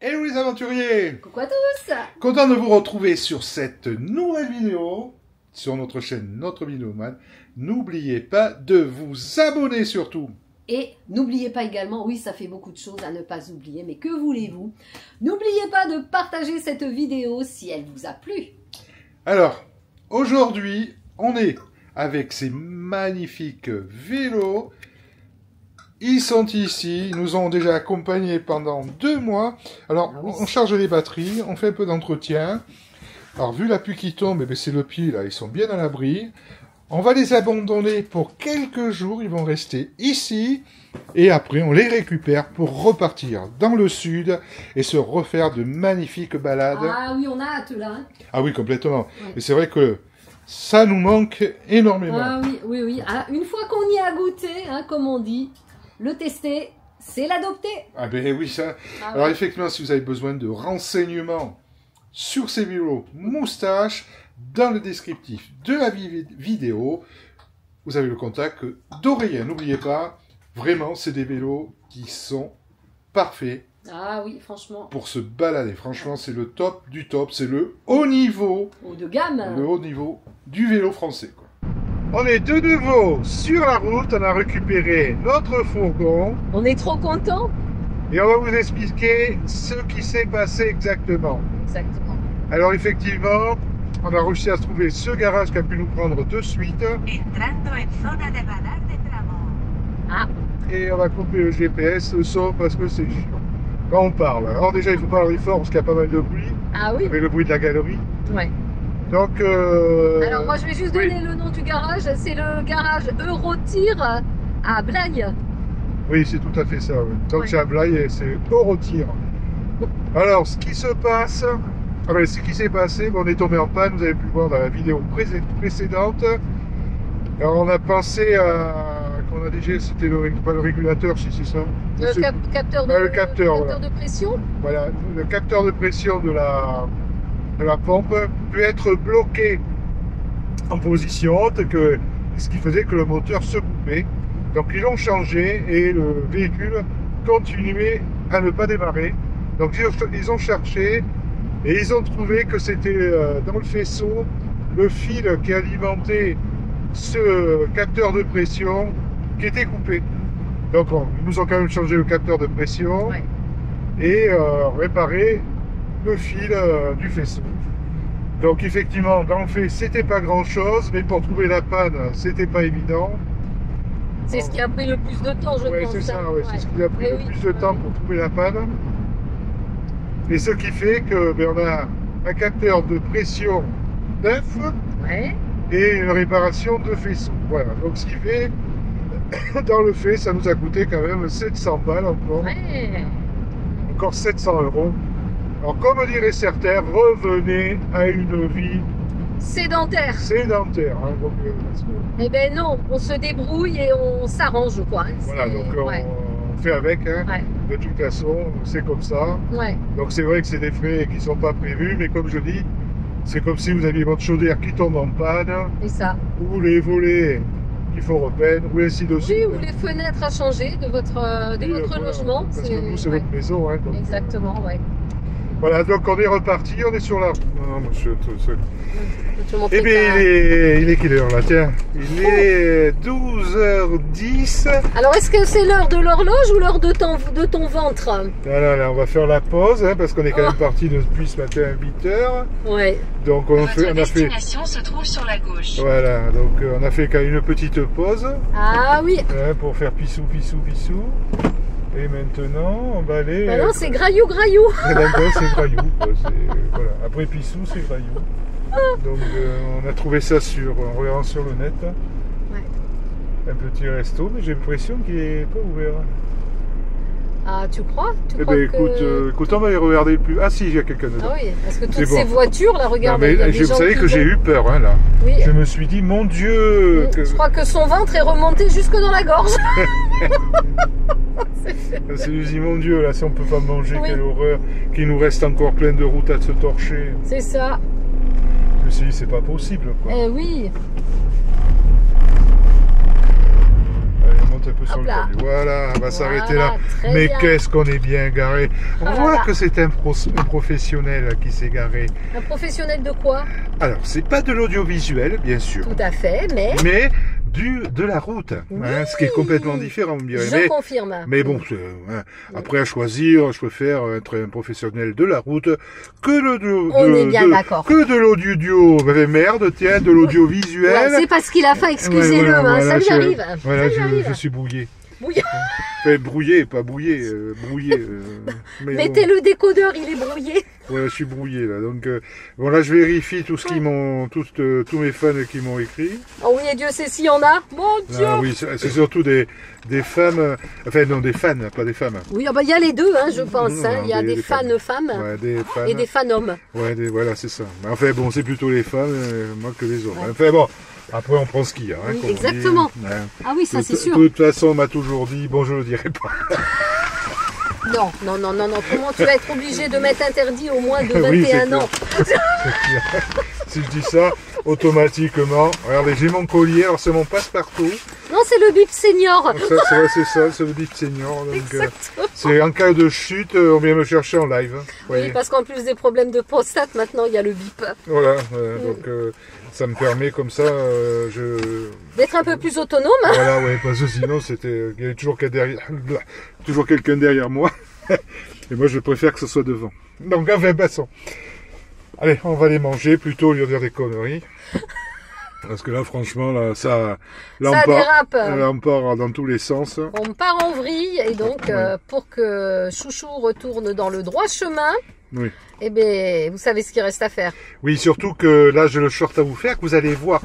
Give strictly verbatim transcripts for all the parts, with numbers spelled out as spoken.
Hello les aventuriers! Coucou à tous! Content de vous retrouver sur cette nouvelle vidéo sur notre chaîne Notre Vie de Nomade. N'oubliez pas de vous abonner surtout! Et n'oubliez pas également, oui ça fait beaucoup de choses à ne pas oublier, mais que voulez-vous? N'oubliez pas de partager cette vidéo si elle vous a plu! Alors, aujourd'hui, on est avec ces magnifiques vélos. Ils sont ici, ils nous ont déjà accompagnés pendant deux mois. Alors, ah oui, on charge les batteries, on fait un peu d'entretien. Alors, vu la pluie qui tombe, eh c'est le pied, là, ils sont bien à l'abri. On va les abandonner pour quelques jours, ils vont rester ici. Et après, on les récupère pour repartir dans le sud et se refaire de magnifiques balades. Ah oui, on a hâte, là. Hein. Ah oui, complètement. Ouais. Et c'est vrai que... ça nous manque énormément. Ah oui, oui, oui. Ah, une fois qu'on y a goûté, hein, comme on dit, le tester, c'est l'adopter. Ah ben oui, ça. Ah Alors oui. Effectivement, si vous avez besoin de renseignements sur ces vélos Moustache, dans le descriptif de la vidéo, vous avez le contact d'Aurélien. N'oubliez pas, vraiment, c'est des vélos qui sont parfaits. Ah oui, franchement. Pour se balader, franchement, c'est le top du top, c'est le haut niveau. Haut de gamme. Le haut niveau du vélo français, quoi. On est de nouveau sur la route, on a récupéré notre fourgon. On est trop content. Et on va vous expliquer ce qui s'est passé exactement. Exactement. Alors effectivement, on a réussi à trouver ce garage qui a pu nous prendre de suite. Ah. Et on va couper le G P S, le son, parce que c'est chiant. Quand on parle. Alors déjà, il faut parler fort parce qu'il y a pas mal de bruit. Ah oui. Avec le bruit de la galerie. Ouais. Donc. Euh... Alors moi, je vais juste oui. donner le nom du garage. C'est le garage Eurotire à Blaye. Oui, c'est tout à fait ça. Oui. Donc ouais. c'est à Blaye et c'est Eurotire. Alors, ce qui se passe, ah ben, ce qui s'est passé, on est tombé en panne. Vous avez pu le voir dans la vidéo pré précédente. Alors on a pensé à. On a déjà, c'était le, pas le régulateur, si c'est ça. Le cap capteur, de, ah, le capteur, le capteur voilà. de pression. Voilà, le capteur de pression de la, de la pompe peut être bloqué en position haute, que, ce qui faisait que le moteur se coupait. Donc ils l'ont changé et le véhicule continuait à ne pas démarrer. Donc ils ont cherché et ils ont trouvé que c'était dans le faisceau le fil qui alimentait ce capteur de pression qui était coupé. Donc on, ils nous ont quand même changé le capteur de pression ouais. et euh, réparé le fil euh, du faisceau. Donc effectivement, dans le fait, c'était pas grand chose, mais pour trouver la panne, c'était pas évident. C'est ce qui a pris le plus de temps, je ouais, pense. C'est ça, ça. Ouais, ouais. c'est ce qui a pris et le oui, plus de ouais. temps pour trouver la panne. Et ce qui fait que ben, on a un capteur de pression neuf ouais. et une réparation de faisceau. Voilà. Donc ce qui fait dans le fait, ça nous a coûté quand même sept cents balles encore. Ouais. Encore sept cents euros. Alors, comme diraient certains, revenez à une vie sédentaire. Sédentaire. Hein, donc, euh, eh ben non, on se débrouille et on s'arrange, quoi. Voilà, donc on, ouais. on fait avec. Hein. Ouais. De toute façon, c'est comme ça. Ouais. Donc, c'est vrai que c'est des frais qui ne sont pas prévus, mais comme je dis, c'est comme si vous aviez votre chaudière qui tombe en panne. Et ça. Ou les volets. Il faut repeindre, ou ainsi de suite. Oui, ou les fenêtres à changer de votre, de oui, votre voilà, logement. Parce que nous, c'est ouais. votre maison. Hein, donc... exactement, oui. Voilà, donc on est reparti, on est sur la route. Non, non, je suis tout seul. Eh bien, il est quelle heure là? Tiens, il est douze heures dix. Alors, est-ce que c'est l'heure de l'horloge ou l'heure de ton, de ton ventre? Non, non, non, on va faire la pause, hein, parce qu'on est quand oh. même parti depuis ce matin à huit heures. Oui. Donc, on, fait, on a fait... destination se trouve sur la gauche. Voilà, donc euh, on a fait quand même une petite pause. Ah oui. Hein, pour faire pissou, pissou, pissou. Et maintenant, on va aller... Bah non, c'est graillou, graillou. D'accord, c'est graillou. Voilà. Après pissou, c'est graillou. Donc, euh, on a trouvé ça sur, en regardant sur le net. Ouais. Un petit resto, mais j'ai l'impression qu'il n'est pas ouvert. Ah, tu crois, tu eh crois ben, que... écoute, euh, écoute, on va aller regarder plus... Ah si, il y a quelqu'un dedans. Ah oui, parce que toutes bon. ces voitures, là, regarde... Non, mais, il y a je, des vous gens savez que j'ai eu peur, hein, là. Oui. Je me suis dit, mon Dieu... Que... Je crois que son ventre est remonté jusque dans la gorge. C'est dit, mon Dieu, là, si on peut pas manger, oui. quelle horreur, qu'il nous reste encore plein de routes à se torcher. C'est ça. Je me suis dit, c'est pas possible, quoi. Eh oui. Allez, on monte monte un peu sur le talus. Voilà, on va s'arrêter là. Mais qu'est-ce qu'on est bien garé. On voit que c'est un, pro un professionnel qui s'est garé. Un professionnel de quoi? Alors, c'est pas de l'audiovisuel, bien sûr. Tout à fait, mais... mais Du, de la route, oui, hein, ce qui est complètement différent, vous me direz. Je mais, confirme. Mais bon, hein, oui. Après à choisir, je préfère être un professionnel de la route que le de, on de, est bien d'accord. Que de l'audio, merde, tiens, de l'audiovisuel. Ouais, c'est parce qu'il a faim, excusez-le, ouais, voilà, hein, voilà, ça lui arrive. Voilà, ça je, je suis brouillé. Brouillé. Mais brouillé, pas brouillé, euh, brouillé. Euh, mais mettez bon. Le décodeur, il est brouillé. Ouais, je suis brouillé là, donc euh, bon là je vérifie tout ce qui m'ont, tous euh, tous mes fans qui m'ont écrit. Oh oui, et Dieu sait s'il y en a. Mon Dieu. Ah, oui, c'est surtout des des femmes, euh, enfin non des fans, pas des femmes. Oui, il ah bah, y a les deux, hein, je pense. Il hein, y a des, des, des fans femmes, femmes ouais, des fans, et des fans hommes. Ouais, des, voilà, c'est ça. Enfin bon, c'est plutôt les femmes, euh, moi que les hommes. Ouais. Enfin bon. Après, on prend ce qu'il y a. Hein, oui, exactement. Dit, hein. Ah oui, ça c'est sûr. De toute façon, on m'a toujours dit, bon, je ne le dirai pas. Non, non, non, non, non. Comment tu vas être obligé de mettre interdit au moins de vingt et un ans? C'est clair. Si je dis ça, automatiquement. Regardez, j'ai mon collier, alors c'est mon passe-partout. Non, c'est le bip senior. C'est ça, c'est ça, c'est le bip senior. C'est euh, en cas de chute, on vient me chercher en live. Hein, oui, parce qu'en plus des problèmes de prostate, maintenant il y a le bip. Voilà, euh, mm. donc euh, ça me permet comme ça, euh, je... d'être un peu plus autonome. Hein. Voilà, ouais, parce que sinon c'était, il y avait toujours, derrière... toujours quelqu'un derrière moi. Et moi, je préfère que ce soit devant. Donc, enfin, passons. Allez, on va les manger plutôt au lieu de dire des conneries. Parce que là, franchement, là, ça, là, ça on dérape. Part, là, on part dans tous les sens. On part en vrille. Et donc, ouais. euh, pour que Chouchou retourne dans le droit chemin, oui. Eh bien, vous savez ce qu'il reste à faire. Oui, surtout que là, j'ai le short à vous faire, que vous allez voir.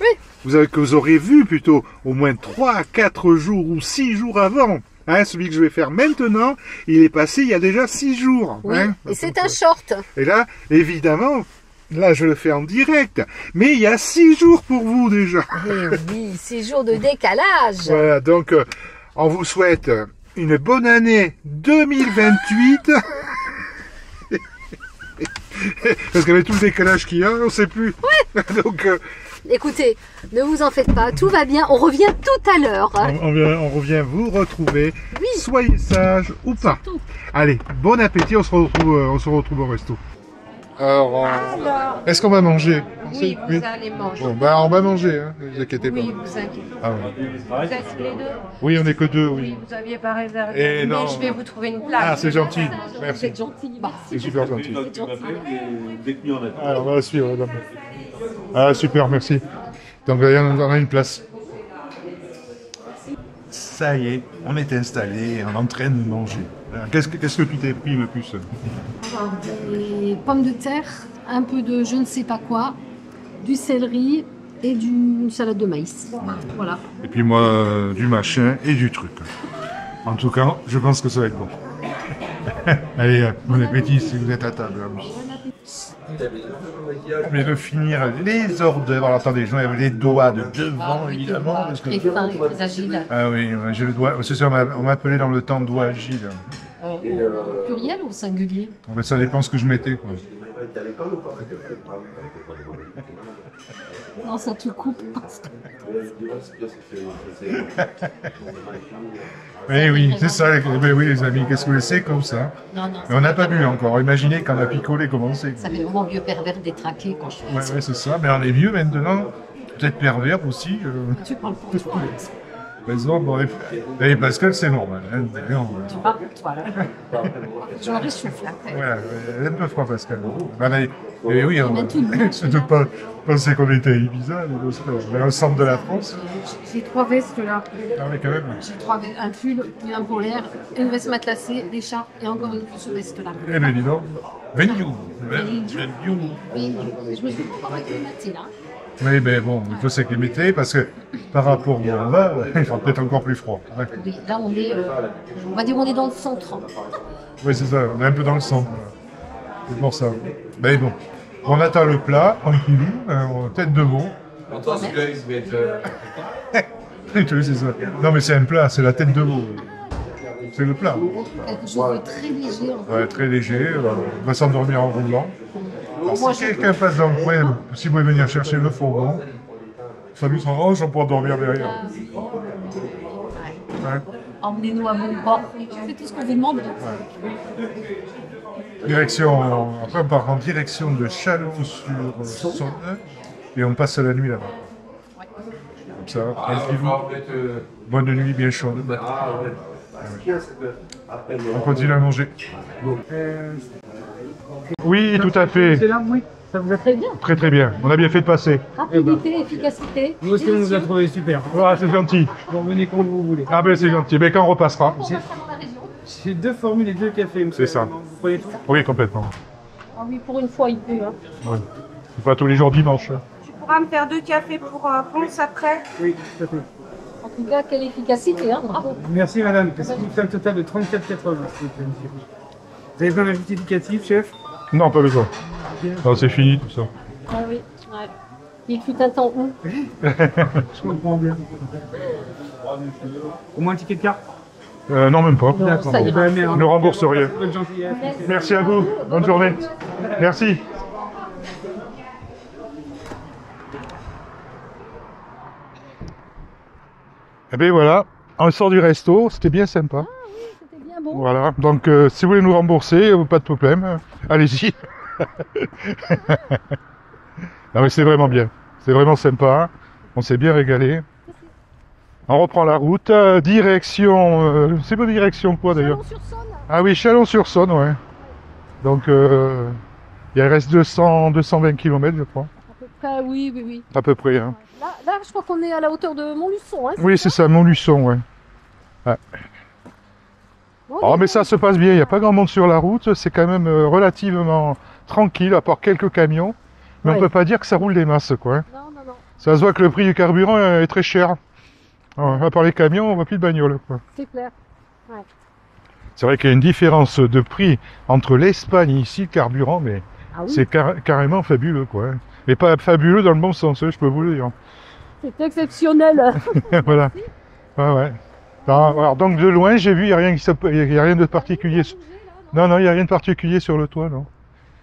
Oui. Vous avez, que vous aurez vu plutôt au moins trois, quatre jours ou six jours avant. Hein, celui que je vais faire maintenant, il est passé il y a déjà six jours. Oui, hein, et c'est un short. Et là, évidemment, là je le fais en direct, mais il y a six jours pour vous déjà. Mais oui, six jours de décalage. Voilà, donc euh, on vous souhaite une bonne année deux mille vingt-huit. Parce qu'avec tout le décalage qu'il y a, on ne sait plus. Ouais. Donc, euh, écoutez, ne vous en faites pas, tout va bien, on revient tout à l'heure. On, on, on revient vous retrouver, oui. Soyez sages ou pas. Surtout. Allez, bon appétit, on se retrouve, on se retrouve au resto. Alors, on... Alors... est-ce qu'on va manger? Oui, vous oui. allez manger. Bon, bah on va manger, hein, ne vous inquiétez pas. Oui, vous inquiétez pas. Ah, ouais. Vous êtes les deux? Oui, on n'est que deux, oui. Oui, vous n'aviez pas réservé. Et mais non. Je vais vous trouver une place. Ah, c'est gentil. Merci. C'est gentil. Bah, c'est super gentil. gentil. Alors, on va la suivre, madame. Ah, super, merci. Donc, on en a une place. Ça y est, on est installé, on est en train de manger. Qu'est-ce que, qu'est-ce que tu t'es pris le plus? Alors, des pommes de terre, un peu de je ne sais pas quoi, du céleri et d'une salade de maïs. Ouais. Voilà. Et puis moi, euh, du machin et du truc. En tout cas, je pense que ça va être bon. Allez, bon appétit si vous êtes à table. Je vais finir les hors d'œuvre. Alors attendez, je mets les doigts de devant, évidemment. Parce que... les agiles. Ah oui, j'ai le doigt. C'est ça, on m'appelait dans le temps doigt agile. Au pluriel ou au singulier? Ça dépend ce que je mettais, quoi. Non, ça te coupe. Mais oui, c'est ça. Mais oui, les amis, qu'est-ce que c'est comme ça? Non, non, mais on n'a pas bu encore. Imaginez quand on a picolé, comment c'est. Ça fait vraiment vieux pervers détraqué quand je fais ouais, ça. Oui, c'est ça. Mais on est vieux maintenant. Peut-être pervers aussi. Euh... Tu parles pour toi. Par exemple, bon, et Pascal, c'est normal. Hein, tu parles pour toi, là. J'en réchuffe, là. Voilà, elle est un peu froid, Pascal. Ben, allez, et oui, on ne pas penser qu'on était à Ibiza, mais au centre de la France. J'ai trois vestes, là. Ah oui, quand même. J'ai trois vestes, un pull, un polaire, une veste matelassée, des chars, et encore une plus veste, là. Eh bien, dis donc. Venue. Venue. Je me suis pas encore matinée, là. Oui, mais bon, il faut s'acclimater parce que par rapport au là, il fera peut-être encore plus froid. Ouais. Là, on est, euh, on va dire, on est dans le centre. Oui, c'est ça, on est un peu dans le centre. C'est pour ça. Mais bon, on attend le plat, tranquillou, euh, tête de veau. Oui, c'est ça. Non, mais c'est un plat, c'est la tête de veau. C'est le plat. Quelque chose de très léger. Ouais, très léger, on va s'endormir en roulant. Alors, moi, si quelqu'un passe dans le coin, si vous voulez venir chercher le fourgon, ça nous s'arrange, on pourra dormir derrière. Ouais. Emmenez-nous à bon port. C'est tout ce qu'on vous demande. Ouais. Direction, on part en direction de Chalon-sur-Saône et on passe la nuit là-bas. Ouais. Comme ça, tranquillou. Bonne nuit, bien chaude. Ah, ouais. Ouais. On continue à manger. Euh... Oui, tout à fait. C'est là, oui. Ça vous a très bien. Très très bien. On a bien fait de passer. Rapidité, efficacité. Nous aussi, on nous a trouvé super. Voilà, c'est gentil. Vous revenez quand vous voulez. Ah ben c'est gentil. Mais quand on repassera. C'est deux formules et deux cafés. C'est ça. Vous prenez tout ? Oui, complètement. Ah oui, pour une fois, il peut. Hein. Oui. C'est pas tous les jours dimanche. Tu pourras me faire deux cafés pour euh, Ponce après ? Oui, tout à fait. En tout cas, quelle efficacité, hein. Bravo. Merci madame. C'est un total de trente-quatre quatre-vingts. Vous avez besoin d'un justificatif, chef ? Non, pas besoin. Non, c'est fini tout ça. Ah oui, ouais. Il fut un temps où. Je comprends bien. Au moins un ticket de carte euh, Non, même pas. D'accord. Ne rembourse rien. Merci à vous. Bonne journée. Merci. Et bien voilà, on sort du resto. C'était bien sympa. Ah oui, c'était bien bon. Voilà, donc euh, si vous voulez nous rembourser, pas de problème. Allez-y. Non mais c'est vraiment bien, c'est vraiment sympa, on s'est bien régalé. On reprend la route, euh, direction, euh, c'est pas direction quoi d'ailleurs. Ah oui, Chalon-sur-Saône, ouais. Donc euh, il reste deux cents, deux cent vingt kilomètres je crois. À peu près, oui, oui, oui. À peu près, hein. Là, là je crois qu'on est à la hauteur de Montluçon, hein. Oui, c'est ça, Montluçon, ouais. Ouais. Bon, oh mais ça se passe bien, il n'y a pas grand monde sur la route, c'est quand même relativement tranquille, à part quelques camions, mais ouais. On ne peut pas dire que ça roule des masses, quoi. Hein. Non, non, non. Ça se voit que le prix du carburant est très cher. Alors, à part les camions, on voit plus de bagnole, quoi. C'est clair, ouais. C'est vrai qu'il y a une différence de prix entre l'Espagne et ici, le carburant, mais ah oui, c'est car carrément fabuleux, quoi. Mais pas fabuleux dans le bon sens, je peux vous le dire. C'est exceptionnel. Voilà, ouais, ouais. Non, alors, donc de loin, j'ai vu, il n'y a, a rien de particulier. Non, non, il n'y a rien de particulier sur le toit, non.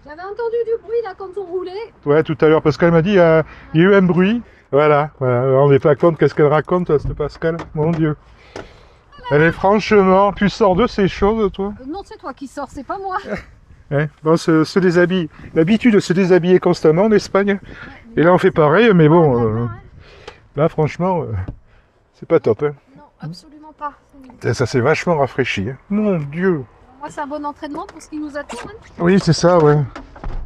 J'avais entendu du bruit là quand on roulait. Ouais, tout à l'heure, Pascal m'a dit, euh, il y a eu un bruit. Voilà, voilà. Alors, on n'est pas compte, qu'est-ce qu'elle raconte, cette Pascal. Mon Dieu. Elle est franchement, tu sors de ces choses, toi. euh, Non, c'est toi qui sors, c'est pas moi. Ouais, bon, se, se déshabille. L'habitude de se déshabiller constamment en Espagne. Et là, on fait pareil, mais bon, euh, là, franchement, euh, c'est pas top. Hein. Non, absolument pas. Ça s'est vachement rafraîchi. Hein. Mon Dieu. Moi, c'est un bon entraînement pour ce qui nous attend. Oui, c'est ça, ouais.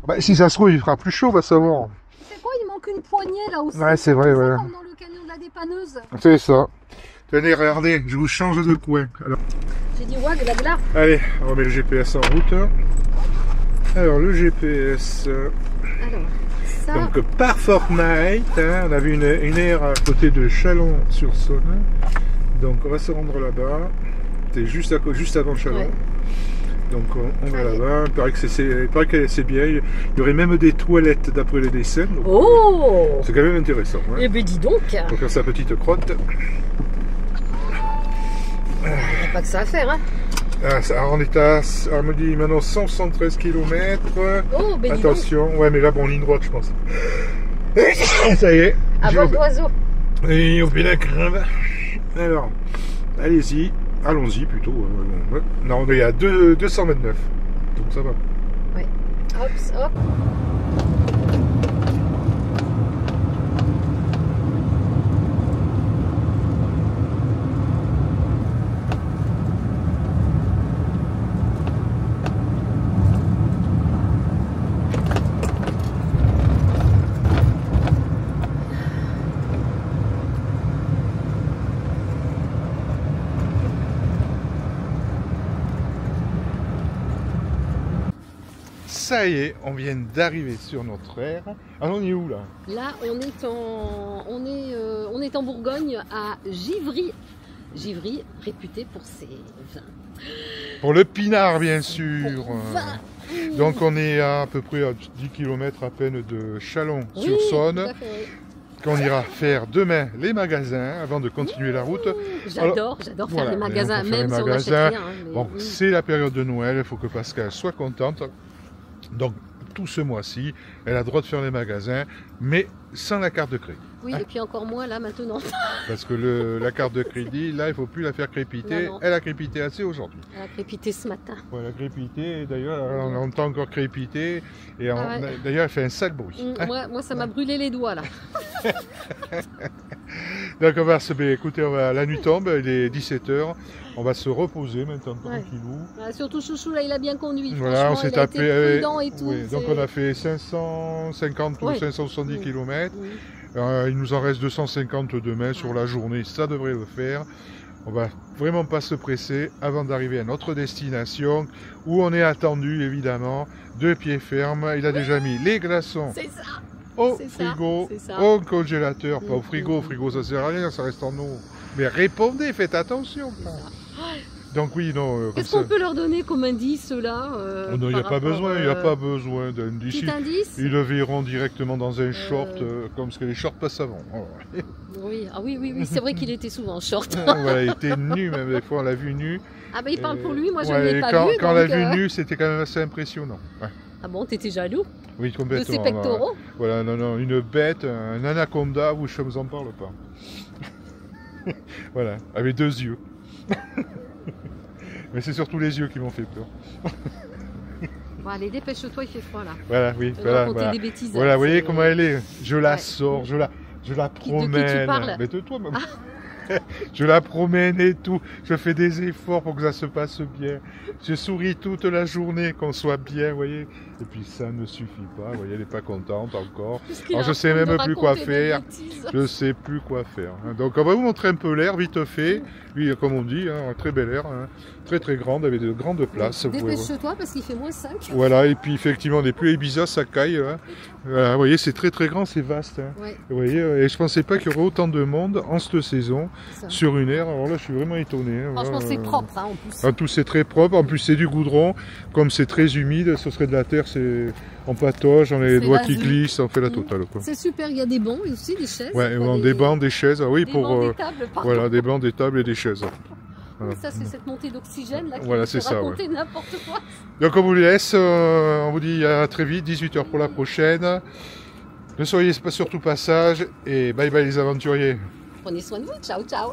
Bah, si ça se trouve, il fera plus chaud, on va savoir. C'est quoi, il manque une poignée, là, aussi. Ouais, c'est vrai, ouais. Comme dans le camion de la dépanneuse. C'est ça. Tenez, regardez, je vous change de coin. Alors... J'ai dit, ouais, glagla. Allez, on remet le G P S en route. Alors, le G P S... Alors, ça... Donc, par Fortnite, hein, on avait une, une aire à côté de Chalon-sur-Saône. Donc, on va se rendre là-bas. C'était juste, à, juste avant Chalon. Ouais. Donc on, on va là-bas, il paraît que c'est bien, il y aurait même des toilettes d'après les dessins. Donc, oh, c'est quand même intéressant. Hein. Eh bien dis donc. Pour faire sa petite crotte. Il n'y a pas que ça à faire. Hein. Ah, ça, alors on est à, on me dit maintenant cent soixante-treize kilomètres. Oh, ben attention, dis donc. Ouais mais là bon, ligne droite je pense. Ça y est. À bord d'oiseau. Et on fait la crève. Alors, allez-y. Allons-y plutôt. Euh, non, on est à deux cent vingt-neuf. Donc ça va. Ouais. Hop, hop. Ça y est, on vient d'arriver sur notre aire. Alors on est où là? Là on est en, on est, euh, on est en Bourgogne à Givry. Givry, réputé pour ses vins. Pour le pinard bien sûr. Pour donc on est à, à peu près à dix kilomètres à peine de Chalon-sur-Saône. Oui, qu'on ira faire demain les magasins avant de continuer la route. J'adore, j'adore faire voilà, les magasins, faire même les magasins. Si on n'achète rien. Hein, bon, oui. C'est la période de Noël, il faut que Pascal soit contente. Donc, tout ce mois-ci, elle a le droit de faire les magasins, mais sans la carte de crédit. Oui, et puis encore moins là maintenant. Parce que le, la carte de crédit, là, il ne faut plus la faire crépiter. Non, non. Elle a crépité assez aujourd'hui. Elle a crépité ce matin. Ouais, elle a crépité, et d'ailleurs, on entend encore crépiter. Et ah ouais. D'ailleurs, elle fait un sale bruit. Mmh, hein? moi, moi, ça m'a brûlé les doigts, là. Donc, on va se... Écoutez, on va... la nuit tombe, il est dix-sept heures. On va se reposer maintenant, tranquillou. Ouais. Surtout Chouchou, là, il a bien conduit. Voilà, on s'est tapé. Euh, et tout, oui. Donc, on a fait cinq cent cinquante ouais. ou cinq cent soixante-dix oui. kilomètres. Oui. Euh, il nous en reste deux cent cinquante demain sur la journée, ça devrait le faire. On va vraiment pas se presser avant d'arriver à notre destination où on est attendu évidemment de pied ferme. Il a oui. déjà mis les glaçons au frigo, ça, ça. au congélateur, mmh. pas au frigo, au frigo ça sert à rien, ça reste en eau. Mais répondez, faites attention. Donc oui, non. Qu'est-ce qu'on peut leur donner comme indice là euh, Non, il n'y a pas besoin, il n'y a pas besoin d'indice. Petit indice ? Ils le verront directement dans un euh... short, euh, comme ce que les shorts passent avant. Oui, ah oui, oui, oui. C'est vrai qu'il était souvent en short. Voilà, il était nu, même des fois on l'a vu nu. Ah ben bah, il parle et... pour lui, moi je ne ouais, l'ai pas quand, vu. Quand on l'a vu euh... nu, c'était quand même assez impressionnant. Ouais. Ah bon, t'étais jaloux ? Oui, complètement. De ses pectoraux ? Voilà, non, non, une bête, un anaconda, où je ne vous en parle pas. Voilà, avec deux yeux. Mais c'est surtout les yeux qui m'ont fait peur. Bon, allez, dépêche-toi, il fait froid là. Voilà, oui. Voilà, voilà. Des bêtises, voilà, vous voyez comment elle est. Je la ouais. sors, je la, je la promène. Mais de toi, maman. Ah. Je la promène et tout. Je fais des efforts pour que ça se passe bien. Je souris toute la journée, qu'on soit bien, vous voyez. Et puis ça ne suffit pas, vous voyez, elle n'est pas contente encore. Alors je ne sais même plus quoi faire. Je ne sais plus quoi faire. Donc on va vous montrer un peu l'air, vite fait. Lui, comme on dit, un hein, très bel air, hein. Très très grande, avec de grandes places. Dépêche-toi parce qu'il fait moins cinq. Voilà, et puis effectivement, des pluies Ibiza, ça caille. Hein. Voilà, vous voyez, c'est très très grand, c'est vaste. Hein. Ouais. Vous voyez, et je ne pensais pas qu'il y aurait autant de monde en cette saison sur une aire. Alors là, je suis vraiment étonné. Hein. Franchement, voilà. C'est propre hein, en plus. En tout, c'est très propre. En plus, c'est du goudron. Comme c'est très humide, ce serait de la terre. C'est en patoche, on a les doigts qui glissent, on fait la totale. C'est super, il y a des bancs et aussi des chaises. Ouais, on des... des bancs, des chaises, ah oui, des pour. Bancs, euh, des tables, voilà, des bancs, des tables et des chaises. Voilà. Ça, c'est cette montée d'oxygène là qui voilà, peut raconter ouais. n'importe quoi. Donc, on vous laisse, euh, on vous dit à très vite, dix-huit heures pour la prochaine. Ne soyez pas surtout pas sages et bye bye les aventuriers. Prenez soin de vous, ciao, ciao.